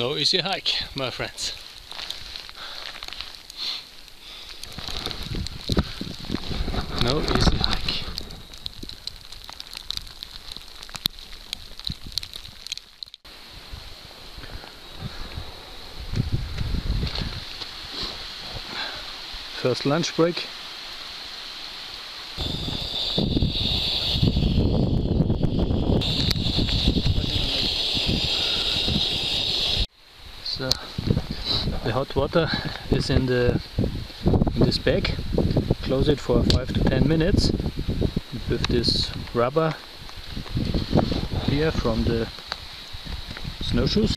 no easy hike, my friends. No easy hike. First lunch break. The hot water is in this bag. Close it for 5 to 10 minutes with this rubber here from the snowshoes.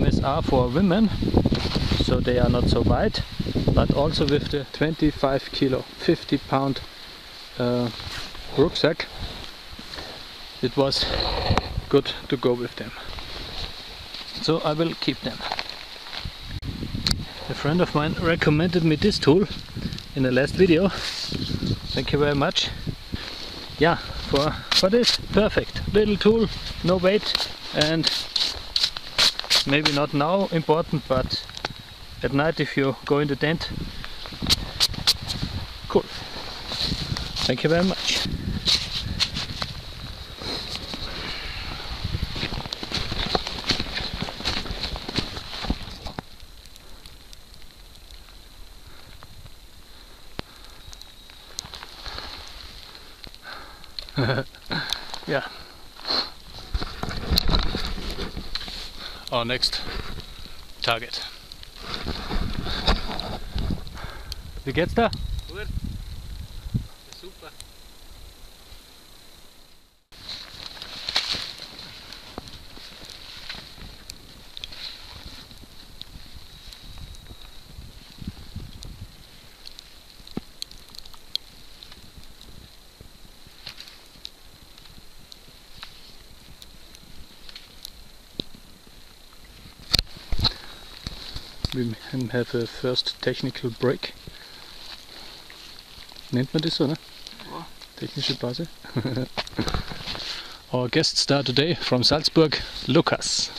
MSR for women, so they are not so wide, but also with the 25 kilo, 50 pound rucksack. It was good to go with them. So I will keep them. A friend of mine recommended me this tool in the last video. Thank you very much. Yeah, for this, perfect. Little tool, no weight, and maybe not now important, but at night if you go in the tent. Cool. Thank you very much. Yeah. Our next target. Wie geht's da? Gut. Super. We have a first technical break. Nennt man das so, ne? Ja. Technische Pause. Our guest star today from Salzburg, Lukas.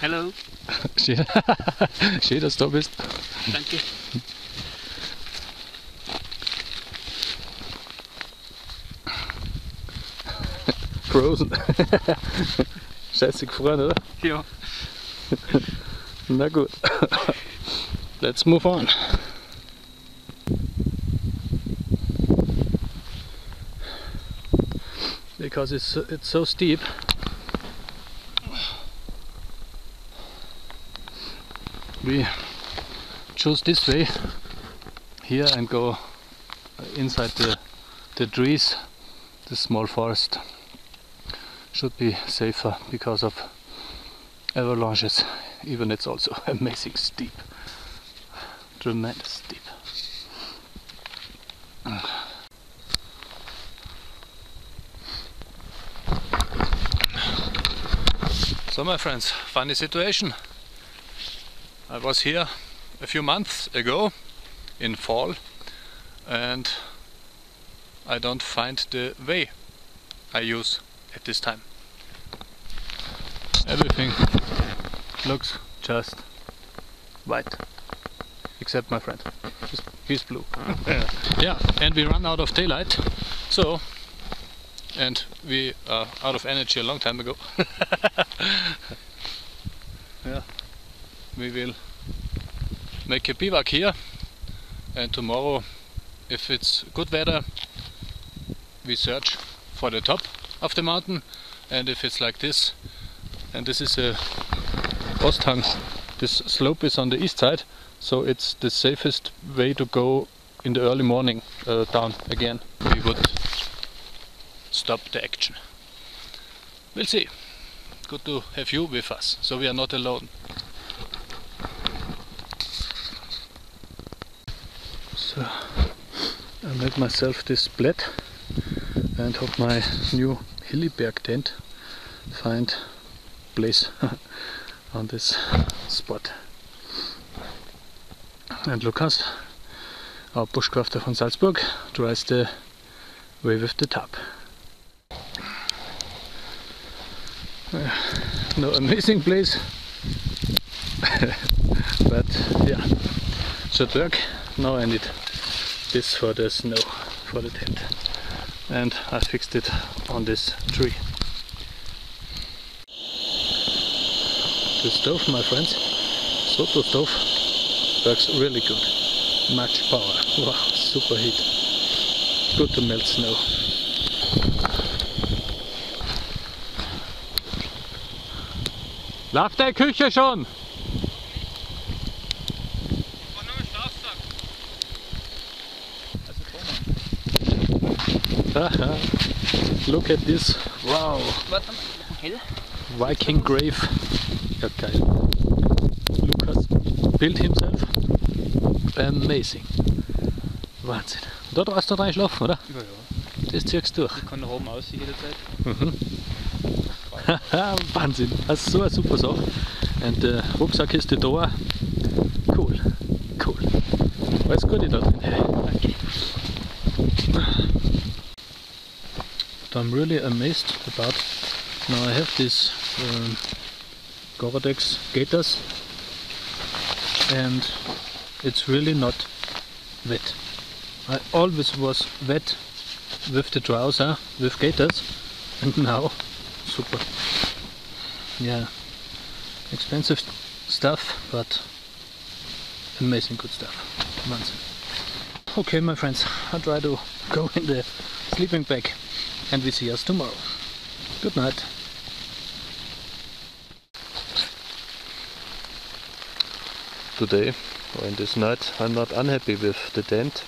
Hello. Schön, dass du da bist. Danke. Frozen. Scheiße gefroren, oder? Ja. Na gut. Let's move on. Because it's so steep. We choose this way here and go inside the trees, the small forest. Should be safer because of avalanches, even it's also amazing steep. Tremendous deep. So my friends, funny situation. I was here a few months ago in fall and I don't find the way I use at this time. Everything looks just white. Except my friend, he's blue. Yeah, and we run out of daylight, so, and we are out of energy a long time ago. Yeah, we will make a bivouac here, and tomorrow, if it's good weather, we search for the top of the mountain, and if it's like this, and this is a Osthang, this slope is on the east side, so it's the safest way to go in the early morning down again. We would stop the action. We'll see. Good to have you with us, so we are not alone. So I made myself this plaid and hope my new Hilleberg tent find place on this spot. And Lukas, our bushcrafter from Salzburg, tries the way with the tarp. No amazing place, But yeah, should work. Now I need this for the snow, for the tent. And I fixed it on this tree. The stove, my friends, Soto stove, works really good. Much power, wow, super heat. Good to melt snow. Lauf der Küche schon! Look at this, wow! Viking grave. Ja, geil. Lukas built himself. Amazing. Wahnsinn. Dort warst du reinschlafen, oder? Ja, ja. Das ziehst du durch. Ich kann nach oben aussehen jederzeit. Mhm. Wahnsinn. Das ist so eine super Sache. Und der Rucksack ist da. Cool. Cool. Alles Gute da drin. Danke. I'm really amazed about. Now I have these Gore-Tex gaiters, and it's really not wet. I always was wet with the trouser, with gaiters, and now super. Yeah, expensive stuff, but amazing good stuff. Okay, my friends, I'll try to go in the sleeping bag. And we see us tomorrow. Good night. Today, or in this night, I'm not unhappy with the tent.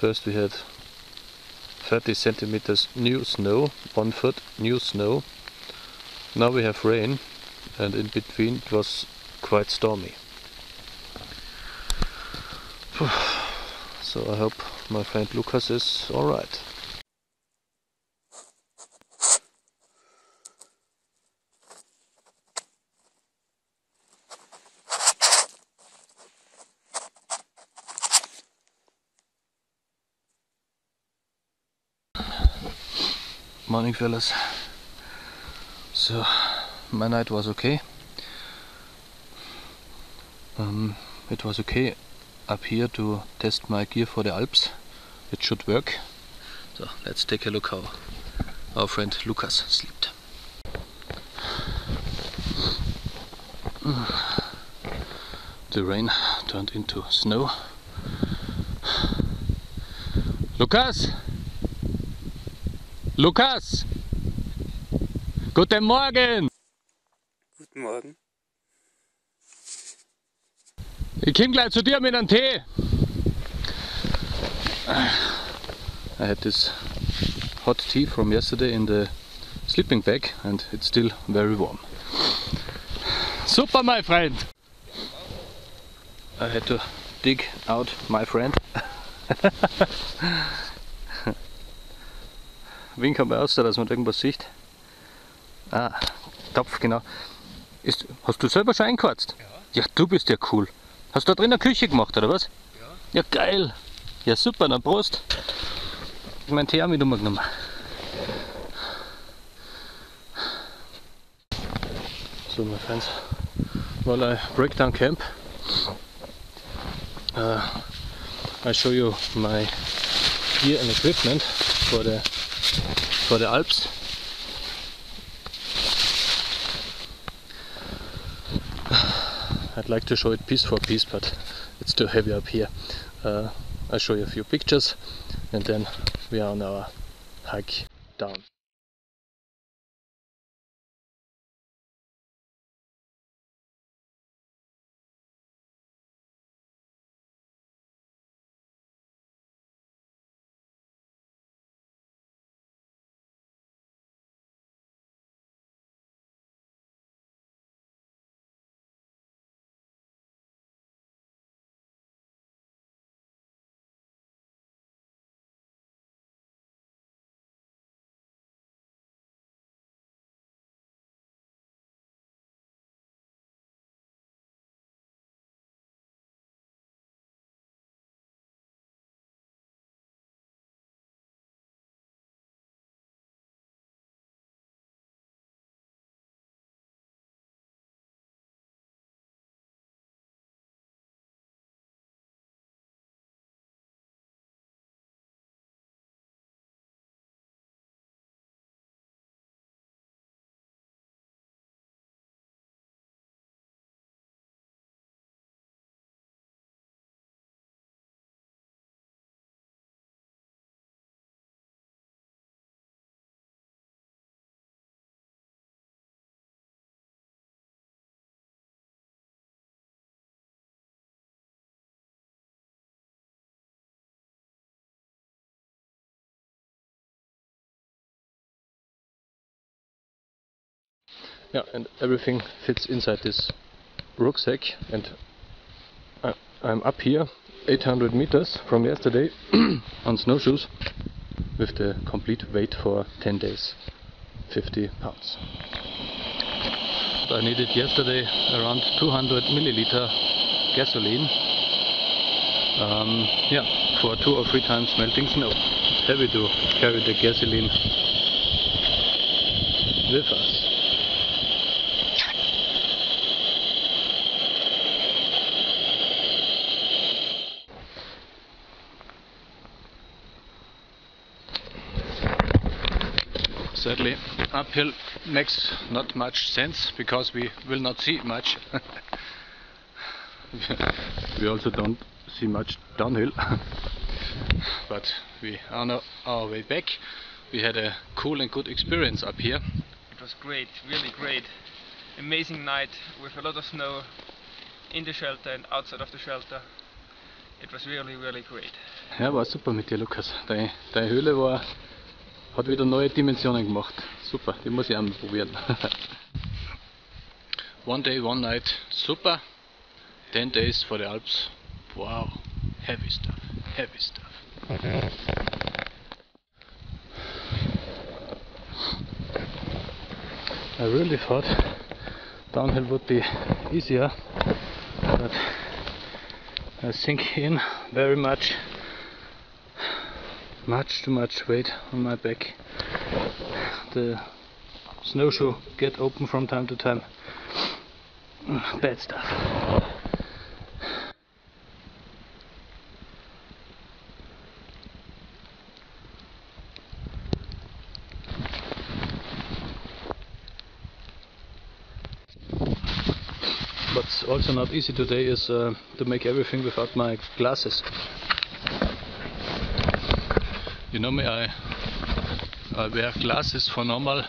First we had 30 centimeters new snow, 1 foot new snow. Now we have rain, and in between it was quite stormy. So I hope my friend Lukas is alright. Morning, fellas. So, my night was okay. It was okay up here to test my gear for the Alps. It should work. So let's take a look how our friend Lukas slept. The rain turned into snow. Lukas! Lukas! Guten Morgen! Guten Morgen. Ich komme gleich zu dir mit einem Tee. I had this hot tea from yesterday in the sleeping bag and it's still very warm. Super, my friend! I had to dig out my friend. Wink am Auster, dass man irgendwas sieht. Ah, Topf, genau. Ist, hast du selber schon eingequarzt? Ja. Ja, du bist ja cool. Hast du da drin eine Küche gemacht, oder was? Ja. Ja, geil! Ja, super, dann Prost! Ich mein Tee auch mit umgenommen. So, my friends, while I break down camp, I show you my gear and equipment for the Alps. I'd like to show it piece for piece, but it's too heavy up here. I'll show you a few pictures and then we are on our hike down. Yeah, and everything fits inside this rucksack. And I'm up here 800 meters from yesterday on snowshoes with the complete weight for 10 days, 50 pounds. So I needed yesterday around 200 milliliter gasoline for 2 or 3 times melting snow. It's heavy to carry the gasoline with us. Sadly, uphill makes not much sense because we will not see much. We also don't see much downhill, but we are on our way back. We had a cool and good experience up here. It was great, really great. Amazing night with a lot of snow in the shelter and outside of the shelter. It was really, really great. Ja, war super mit dir, Lukas. Deine Höhle hat wieder neue Dimensionen gemacht. Super, die muss ich auch mal probieren. One day, one night, super. 10 days for the Alps. Wow, heavy stuff, heavy stuff. I really thought downhill would be easier, but I sink in very much. Much too much weight on my back. The snowshoe get open from time to time. Bad stuff. What's also not easy today is to make everything without my glasses. You know me, I wear glasses for normal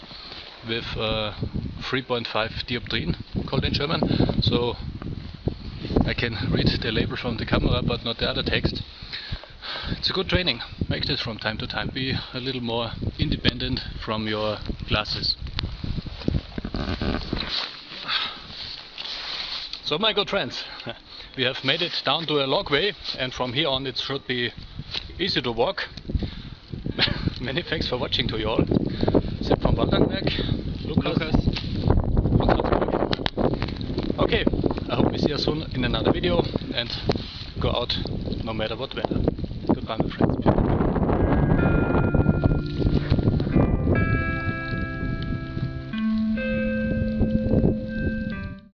with 3.5 dioptrine, called in German, so I can read the label from the camera but not the other text. It's a good training, make this from time to time, be a little more independent from your glasses. So my good friends, we have made it down to a logway and from here on it should be easy to walk. Many thanks for watching to you all. Sepp from Waldhandwerk, Lukas. Okay, I hope we see you soon in another video and go out no matter what weather. Goodbye my friends.